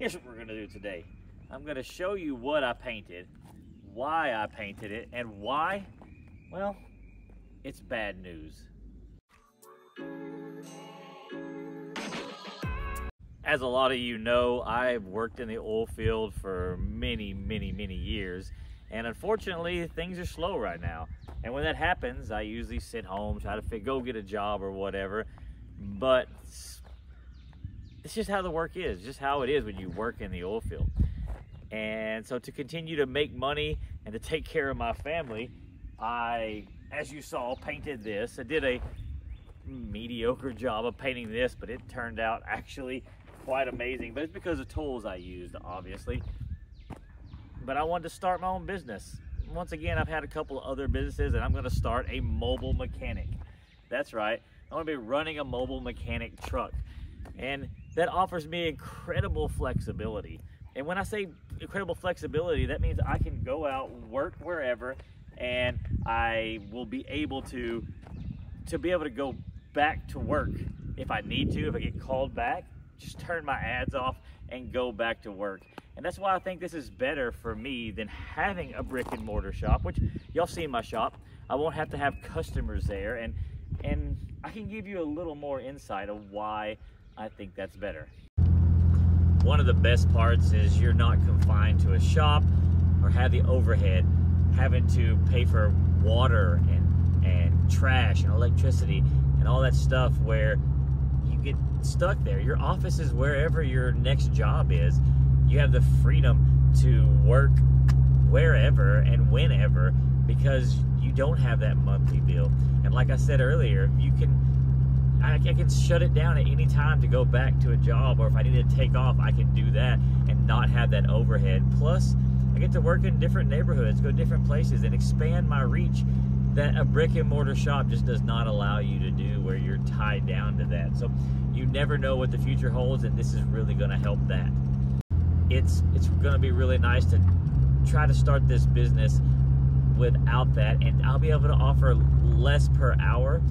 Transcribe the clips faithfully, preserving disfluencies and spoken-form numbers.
Here's what we're going to do today. I'm going to show you what I painted, why I painted it, and why, well, it's bad news. As a lot of you know, I've worked in the oil field for many, many, many years, and unfortunately, things are slow right now. And when that happens, I usually sit home, try to fit, go get a job or whatever. But it's just how the work is, just how it is when you work in the oil field. And so to continue to make money and to take care of my family, I, as you saw, painted this. I did a mediocre job of painting this, but it turned out actually quite amazing. But it's because of tools I used, obviously. But I wanted to start my own business. Once again, I've had a couple of other businesses, and I'm going to start a mobile mechanic. That's right. I'm going to be running a mobile mechanic truck. And that offers me incredible flexibility. And when I say incredible flexibility, that means I can go out, work wherever, and I will be able to, to be able to go back to work if I need to. If I get called back, just turn my ads off and go back to work. And that's why I think this is better for me than having a brick and mortar shop, which y'all see in my shop. I won't have to have customers there, and, and I can give you a little more insight of why I think that's better. One of the best parts is you're not confined to a shop or have the overhead, having to pay for water and, and trash and electricity and all that stuff where you get stuck there. Your office is wherever your next job is. You have the freedom to work wherever and whenever because you don't have that monthly bill. And like I said earlier, you can I can shut it down at any time to go back to a job, or if I need to take off, I can do that and not have that overhead. Plus, I get to work in different neighborhoods, go different places, and expand my reach that a brick and mortar shop just does not allow you to do, where you're tied down to that. So you never know what the future holds, and this is really going to help that. It's, it's going to be really nice to try to start this business without that, and I'll be able to offer less per hour,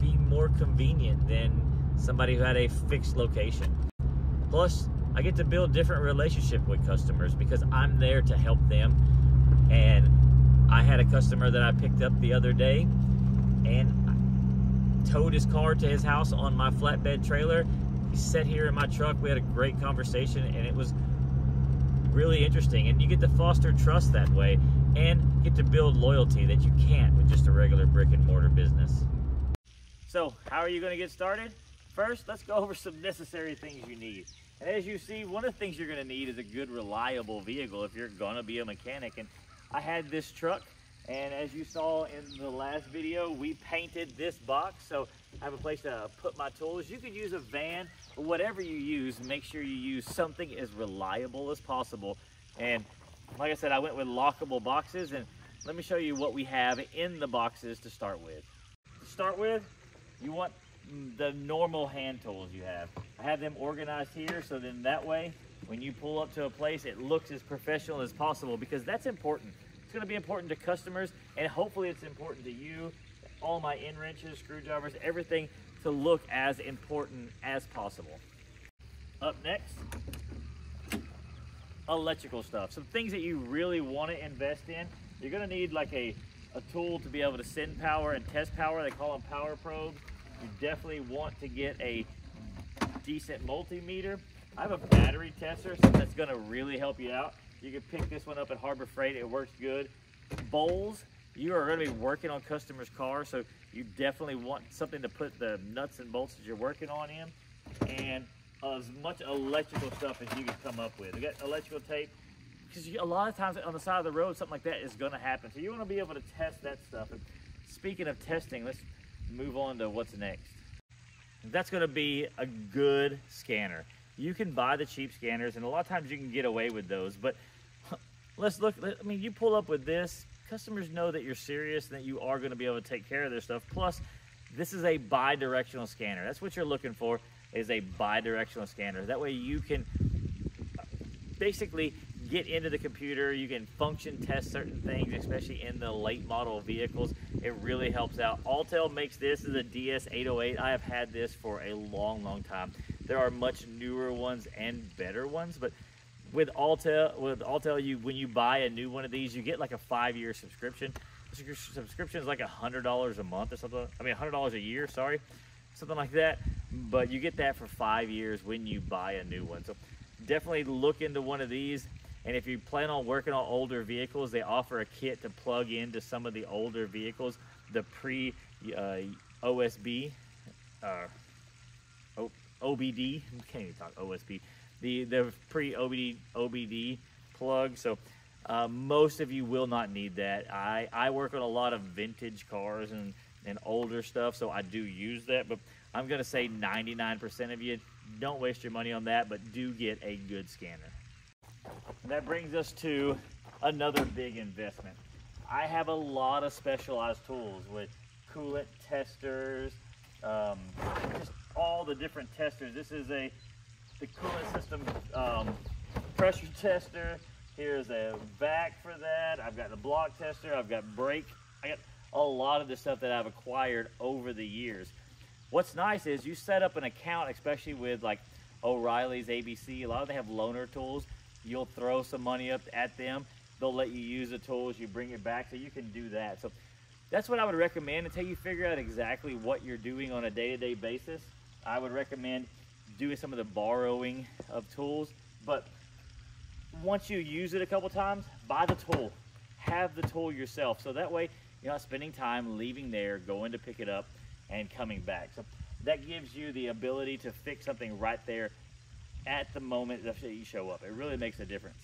be more convenient than somebody who had a fixed location. Plus, I get to build different relationship with customers because I'm there to help them. And I had a customer that I picked up the other day and I towed his car to his house on my flatbed trailer. He sat here in my truck. We had a great conversation, and it was really interesting. And you get to foster trust that way and get to build loyalty that you can't with just a regular brick and mortar business. So how are you going to get started? First, let's go over some necessary things you need. And as you see, one of the things you're going to need is a good, reliable vehicle if you're going to be a mechanic. And I had this truck, and as you saw in the last video, we painted this box. So I have a place to put my tools. You could use a van, or whatever you use, make sure you use something as reliable as possible. And like I said, I went with lockable boxes, and let me show you what we have in the boxes to start with. To start with, you want the normal hand tools you have. I have them organized here, so then that way, when you pull up to a place, it looks as professional as possible, because that's important. It's gonna be important to customers, and hopefully it's important to you. All my end wrenches, screwdrivers, everything to look as important as possible. Up next, electrical stuff. Some things that you really wanna invest in. You're gonna need like a a tool to be able to send power and test power. They call them power probes. You definitely want to get a decent multimeter. I have a battery tester, so that's going to really help you out. You can pick this one up at Harbor Freight. It works good. Bowls. You are going to be working on customers' cars, so you definitely want something to put the nuts and bolts that you're working on in, and as much electrical stuff as you can come up with. We got electrical tape, because a lot of times on the side of the road, something like that is going to happen. So you want to be able to test that stuff. And speaking of testing, let's move on to what's next. That's going to be a good scanner. You can buy the cheap scanners, and a lot of times you can get away with those. But let's look. I mean, you pull up with this, customers know that you're serious, that you are going to be able to take care of their stuff. Plus, this is a bi-directional scanner. That's what you're looking for, is a bi-directional scanner. That way you can basically get into the computer, you can function test certain things, especially in the late model vehicles. It really helps out. Alltel makes this, is a D S eight oh eight. I have had this for a long, long time. There are much newer ones and better ones, but with Alltel, with Alltel, you when you buy a new one of these, you get like a five-year subscription. So your subscription is like a hundred dollars a month or something. I mean, a hundred dollars a year. Sorry, something like that. But you get that for five years when you buy a new one. So definitely look into one of these. And if you plan on working on older vehicles, they offer a kit to plug into some of the older vehicles, the pre uh, O S B, uh, O B D. We can't even talk O S B. The the pre O B D O B D plug. So uh, most of you will not need that. I I work on a lot of vintage cars and and older stuff, so I do use that. But I'm gonna say ninety-nine percent of you don't waste your money on that, but do get a good scanner. And that brings us to another big investment. I have a lot of specialized tools with coolant testers, um, just all the different testers. This is a the coolant system um, pressure tester. Here's a vac for that. I've got a block tester. I've got brake. I got a lot of the stuff that I've acquired over the years. What's nice is you set up an account, especially with like O'Reilly's, A B C. A lot of them have loaner tools. You'll throw some money up at them. They'll let you use the tools. You bring it back, so you can do that. So that's what I would recommend until you figure out exactly what you're doing on a day-to-day basis. I would recommend doing some of the borrowing of tools, but once you use it a couple times, buy the tool, have the tool yourself, so that way you're not spending time leaving there, going to pick it up and coming back. So that gives you the ability to fix something right there at the moment that you show up. It really makes a difference.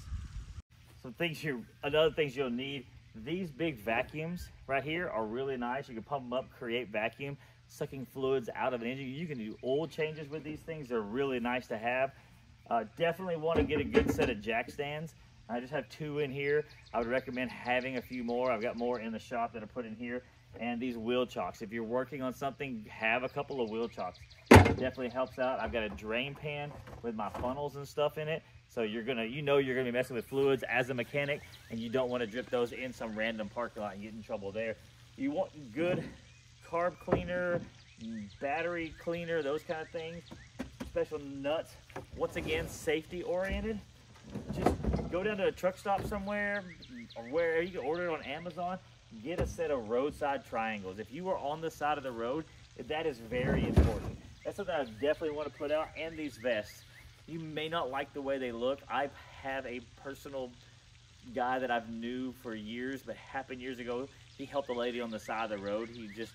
Some things you another things you'll need, these big vacuums right here are really nice. You can pump them up, create vacuum, sucking fluids out of an engine. You can do oil changes with these things. They're really nice to have. Uh, definitely want to get a good set of jack stands. I just have two in here. I would recommend having a few more. I've got more in the shop that I put in here. And these wheel chocks. If you're working on something, have a couple of wheel chocks. It definitely helps out. I've got a drain pan with my funnels and stuff in it. So you're gonna, you know you're gonna be messing with fluids as a mechanic, and you don't want to drip those in some random parking lot and get in trouble there. You want good carb cleaner, battery cleaner, those kind of things. Special nuts. Once again, safety oriented. Just go down to a truck stop somewhere, or wherever you can order it on Amazon. Get a set of roadside triangles. If you are on the side of the road, that is very important. That's something I definitely want to put out. And these vests. You may not like the way they look. I have a personal guy that I've knew for years, but happened years ago. He helped a lady on the side of the road. He just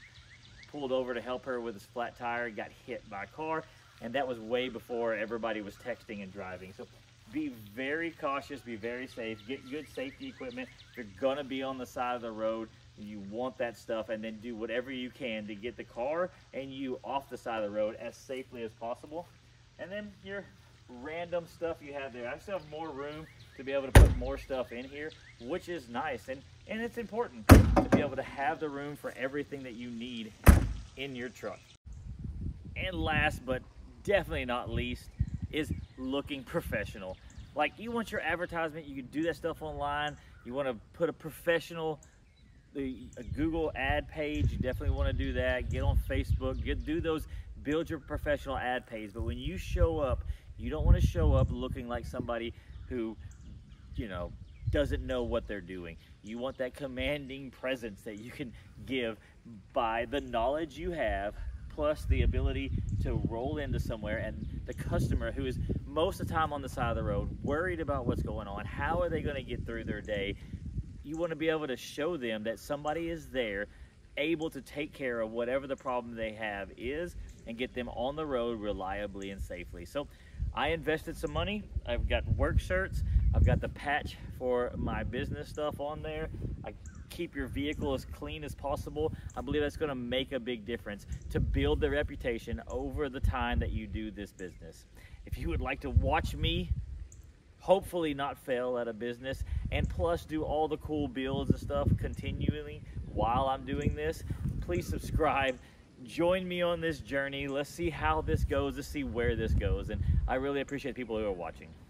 pulled over to help her with his flat tire, got hit by a car, and that was way before everybody was texting and driving. So be very cautious, be very safe, get good safety equipment. If you're gonna be on the side of the road, you want that stuff, and then do whatever you can to get the car and you off the side of the road as safely as possible. And then your random stuff you have there. I still have more room to be able to put more stuff in here, which is nice, and, and it's important to be able to have the room for everything that you need in your truck. And last but definitely not least is looking professional. Like, you want your advertisement, you can do that stuff online. You want to put a professional a Google ad page. You definitely want to do that. Get on Facebook, get do those, build your professional ad page. But when you show up, you don't want to show up looking like somebody who, you know, doesn't know what they're doing. You want that commanding presence that you can give by the knowledge you have, plus the ability to roll into somewhere, and the customer, who is most of the time on the side of the road, worried about what's going on, how are they going to get through their day? You want to be able to show them that somebody is there, able to take care of whatever the problem they have is, and get them on the road reliably and safely. So I invested some money. I've got work shirts. I've got the patch for my business stuff on there. I keep your vehicle as clean as possible. I believe that's going to make a big difference to build the reputation over the time that you do this business. If you would like to watch me hopefully not fail at a business, and plus do all the cool builds and stuff continually while I'm doing this, please subscribe. Join me on this journey. Let's see how this goes. Let's see where this goes. And I really appreciate people who are watching.